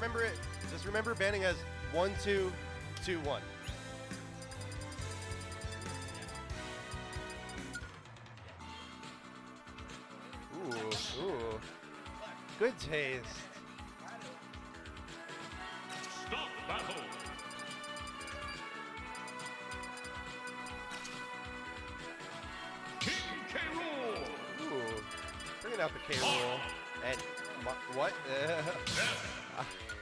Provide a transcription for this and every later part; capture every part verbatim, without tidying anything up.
remember it. Just remember banning as one, two, two, one. Ooh, ooh. Good taste. Stop battle. King K. Rool. Ooh. Bringing out the K. Rool. And what?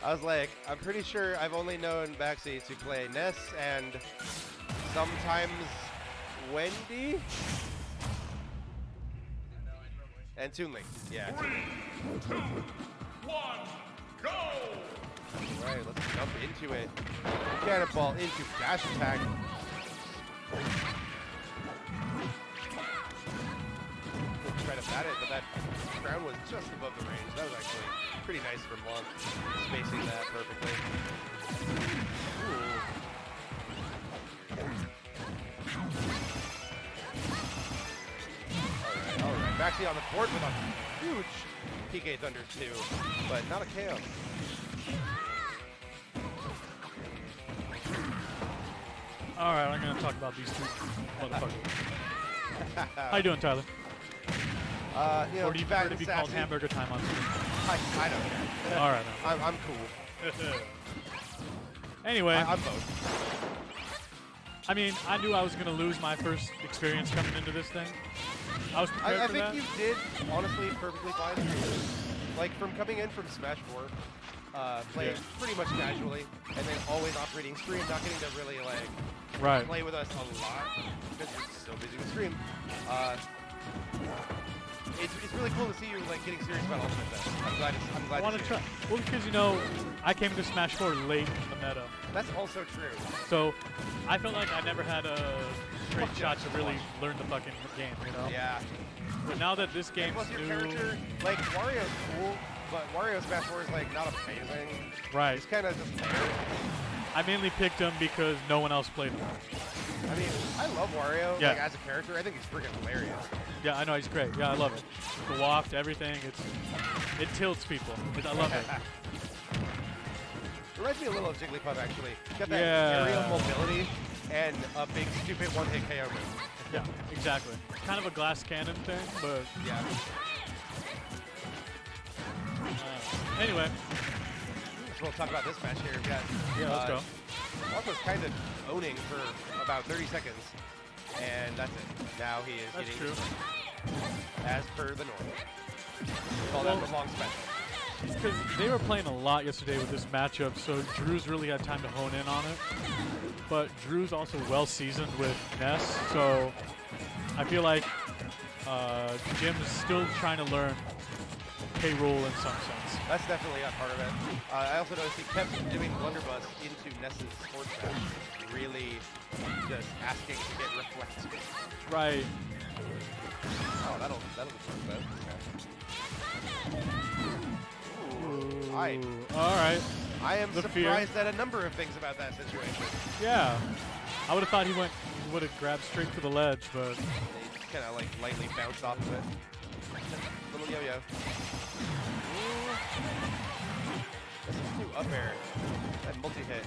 I was like, I'm pretty sure I've only known Baxy to play Ness and sometimes Wendy. And Toon Link, yeah. Three, two, one, go! Alright, let's jump into it. Cannonball into dash attack. We'll try to bat it, but that ground was just above the range. That was actually pretty nice from Lonk, spacing that perfectly. Ooh. Baxy on the board with a huge P K Thunder too, but not a K O. All right, I'm gonna talk about these two motherfuckers. How you doing, Tyler? Uh, you know, or do you prefer to be called hamburger time on screen? I, I don't care. All right, no. I'm, I'm cool. Anyway, I, I'm both. I mean, I knew I was gonna lose my first experience coming into this thing. I, was I, I think that. You did, honestly, perfectly fine. Like, from coming in from Smash four, uh, playing yeah. pretty much casually, and then always operating stream, not getting to really, like, right. play with us a lot, because you're so busy with stream. Uh, it's, it's really cool to see you, like, getting serious about Ultimate though. I'm glad, it's, I'm glad I wanna to see try. It. Well, because, you know, I came to Smash four late in the meta. That's also true. So, I feel like I never had a... Great shot to really learn the fucking game, you know? Yeah. But now that this game's plus your new... character, like, Wario's cool, but Wario Smash four is, like, not amazing. Right. He's kind of just there. I mainly picked him because no one else played him. I mean, I love Wario, yeah. like, as a character. I think he's freaking hilarious. Yeah, I know, he's great. Yeah, I love it. The waft, everything, it's... It tilts people. I love it. Reminds me a little of Jigglypuff, actually. Got that yeah. aerial mobility. And a big, stupid one-hit K O move. Yeah, exactly. Kind of a glass cannon thing, but... Yeah. Uh, anyway. We'll talk about this match here. Yeah, yeah let's uh, go. Lonk was kind of owning for about thirty seconds, and that's it. Now he is that's getting... That's true. As per the normal. We call well, that the long special. Because they were playing a lot yesterday with this matchup, so Drew's really had time to hone in on it. But Drew's also well-seasoned with Ness, so I feel like uh, Jim's still trying to learn K. Rool in some sense. That's definitely a part of it. Uh, I also noticed he kept doing Blunderbuss into Ness's sports match, really just asking to get reflected. Right. Oh, that'll, that'll be work, though. Okay. Ooh, Ooh. All right. I am the surprised fear. at a number of things about that situation. Yeah. I would have thought he went would have grabbed straight to the ledge, but... They just kind of like lightly bounced off of it. Little yo-yo. This is too up air. That multi-hit.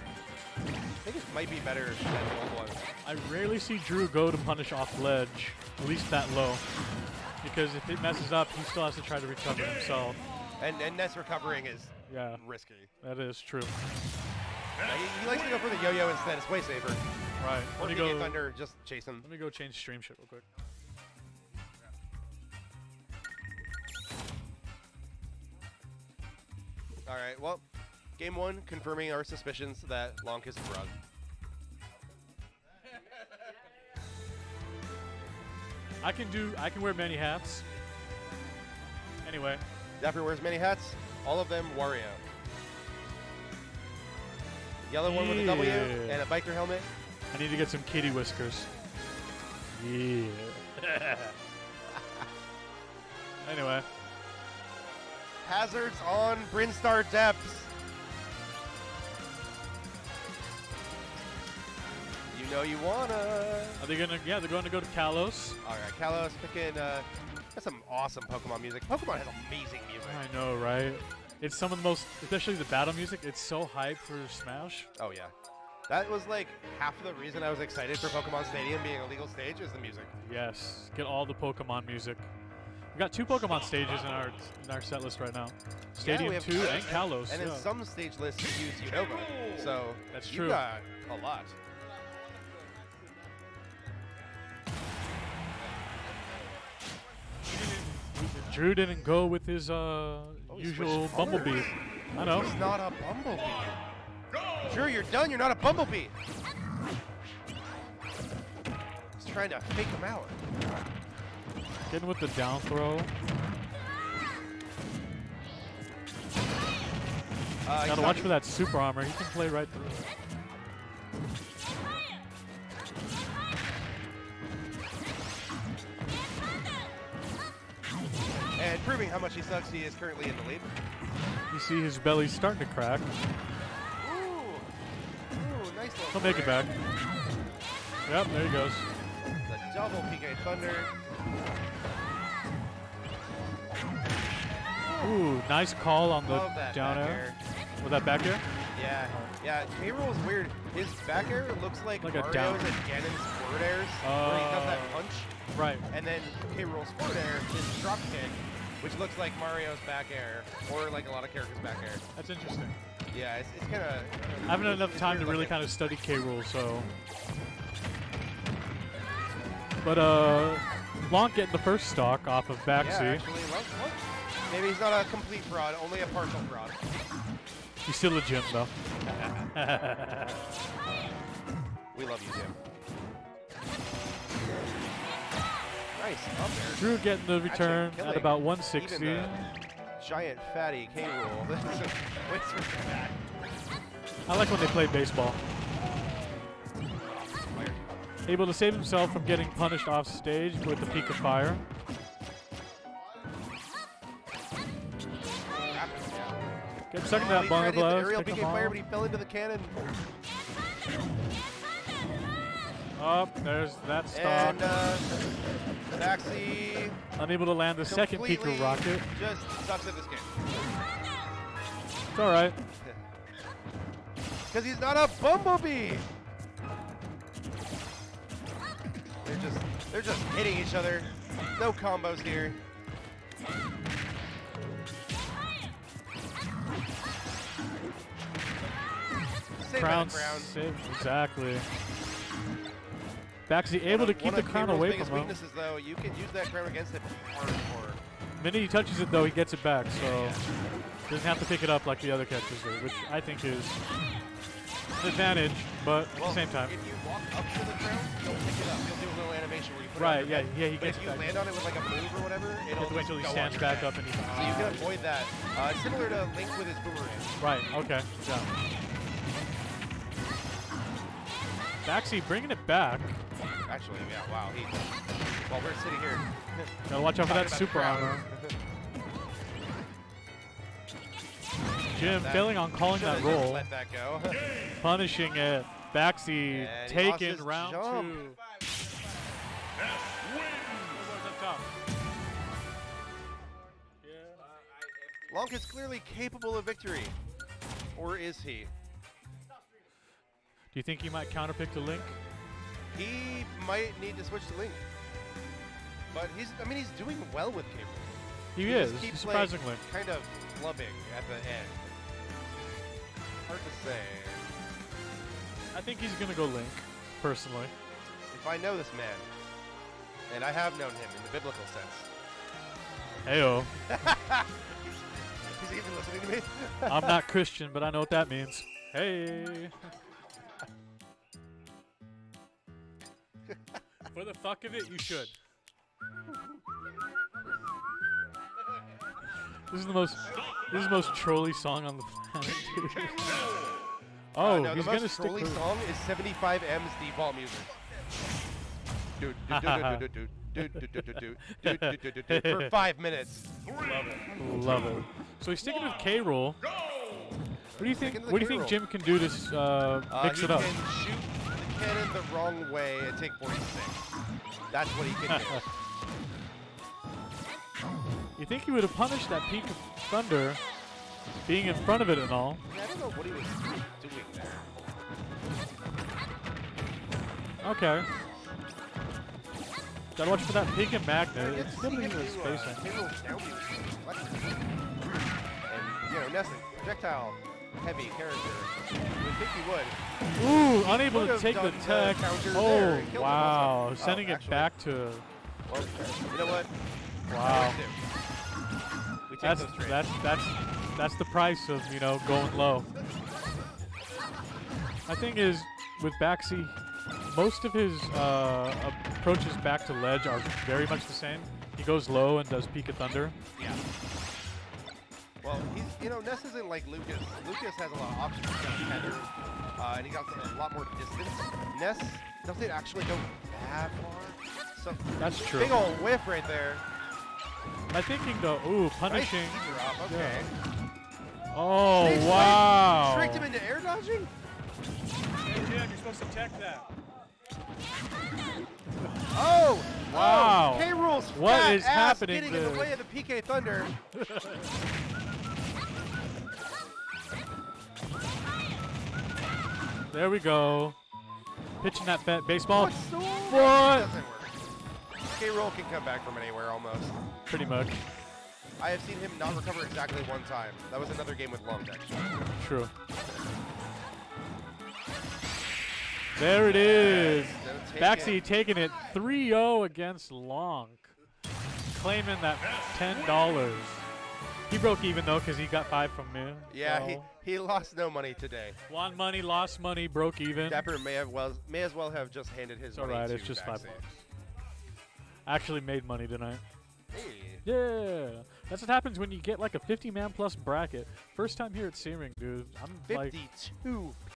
I think it might be better than the old one. I rarely see Drew go to punish off ledge, at least that low. Because if it messes up, he still has to try to recover himself. And, and Ness recovering is... Yeah. Risky. That is true. Yeah, he, he likes to go for the yo-yo instead. It's way safer. Right. Or Let me P K go. Thunder, just chase him. Let me go change stream shit real quick. All right. Well, game one confirming our suspicions that Lonk is a frog. I can do. I can wear many hats. Anyway. Zephyr wears many hats. All of them Wario. Yellow yeah. one with a W and a biker helmet. I need to get some kitty whiskers. Yeah. Anyway. Hazards on Brinstar Depths. You know you wanna. Are they gonna? Yeah, they're going to go to Kalos. All right, Kalos picking. Uh, That's some awesome Pokemon music. Pokemon has amazing music. I know, right? It's some of the most, especially the battle music, it's so hyped for Smash. Oh, yeah. That was like half of the reason I was excited for Pokemon Stadium being a legal stage is the music. Yes, get all the Pokemon music. We've got two Pokemon stages in our in our set list right now. Stadium yeah, two Kalos and Kalos. And yeah. in some stage lists you use Unova, so that's true. You got a lot. Drew didn't go with his uh, oh, usual bumblebee. I know. He's not a bumblebee. Drew, you're done. You're not a bumblebee. He's trying to fake him out. Getting with the down throw. Uh, Gotta watch for that super armor. He can play right through it. And proving how much he sucks, he is currently in the lead. You see his belly starting to crack. Ooh, Ooh nice little He'll make it back. Yep, there he goes. The double P K Thunder. Ooh, nice call on the down air. With that back air? Yeah, yeah. K. Rool is weird. His back air looks like, like Mario's down. and Ganon's forward airs, uh, where he does that punch. Right. And then K. Rool's forward air is drop kick, which looks like Mario's back air, or like a lot of characters' back air. That's interesting. Yeah, it's, it's kind of. I haven't had enough time to really kind of study K. Rool, so. But uh, Lonk getting the first stock off of Baxy. Yeah, actually, well, well, maybe he's not a complete fraud, only a partial fraud. He's still a gym, though. We love you, Jim. Nice. Up there. Drew getting the return at about one sixty. Giant fatty K. Rool. I like when they play baseball. Able to save himself from getting punished off stage with the P K Fire. Get stuck in that Bunga Blows. He tried to hit the aerial P K Fire, but he fell into the cannon. Up, oh, there's that stock. And, uh, Baxy. Unable to land the second P K Rocket. Just sucks at this game. It's alright. Because he's not a bumblebee! They're just, they're just hitting each other. No combos here. Crown save, exactly. Baxy able to keep the crown away from him. One of K. Rool's biggest weaknesses, though, you can use that crown against it hardcore. The minute he touches it, though, he gets it back, so yeah, yeah. doesn't have to pick it up like the other catchers do, which I think is an advantage, but well, at the same time. If you walk up to the crown, you'll pick it up. You'll do a little animation where you put right, it Right, yeah, yeah, he but gets it back. If you land on it with like a move or whatever, it'll just wait till he stands back up and he. So you can avoid that. Uh, similar to Link with his boomerang. Right, okay, yeah. Baxy bringing it back. Actually, yeah, wow. He, while we're sitting here. Gotta watch out for that super armor. Jim that failing on calling that roll. Let that go. Punishing it. Baxy and taken round jump. two. Lonk is clearly capable of victory. Or is he? Do you think he might counterpick to Link? He might need to switch to Link. But he's, I mean, he's doing well with K. Rool. He, he is, keeps surprisingly. Like, kind of blubbing at the end. Hard to say. I think he's going to go Link, personally. If I know this man, and I have known him in the biblical sense. Heyo. He's even listening to me? I'm not Christian, but I know what that means. Hey. For the fuck of it, you should. This is the most, this is the most trolly song on the planet. Oh, uh, no, he's gonna stick. The most trolly song is seventy-five M's deep ball music. Dude, dude, dude, dude, dude, dude, dude, dude, dude, dude, dude, for five minutes. Love it. Love it. So he's sticking with K. Rool. What do you think? What do you think Jim can do to uh, mix it up? Cannon the wrong way and take forty-six. That's what he can do. You think he would have punished that P K Thunder being in front of it and all. Yeah, I don't know what he was doing there. Okay. Gotta watch for that pink and magnet. Yeah, it's still in the spacing. And, you know, Ness, projectile, heavy character. You think he would. Ooh, he unable to take the tech. The oh, wow. Sending oh, it back to... Well, you know what? Wow. We take that's, those that's, that's, that's the price of, you know, going low. My thing is, with Baxy, most of his uh, approaches back to ledge are very much the same. He goes low and does P K Thunder. Yeah. Well, he's, you know, Ness isn't like Lucas. Lucas has a lot of options. He's got headers, uh, and he got a lot more distance. Ness doesn't actually go that far. So that's true. Big old whiff right there. My thinking though, ooh, punishing. Nice okay. Yeah. Oh, Snakes wow. Tricked him into air dodging? Hey, Jim, you're supposed to tech that. Oh! Wow. Oh, K. Rool's what fat is ass happening getting there? In the way of the P K Thunder. There we go. Pitching that fat baseball. What? K. Rool can come back from anywhere almost. Pretty much. I have seen him not recover exactly one time. That was another game with Lonk, actually. True. There it is. Baxy taking it three oh against Lonk. Claiming that ten dollars. He broke even though because he got five from me. Yeah, so. he, he lost no money today. Won money, lost money, broke even. Dapper may, have well, may as well have just handed his it's money all right, to It's just Baxy. five bucks. Actually made money tonight. Hey. Yeah. That's what happens when you get like a fifty man plus bracket. First time here at C-Ring, dude. I'm fifty-two like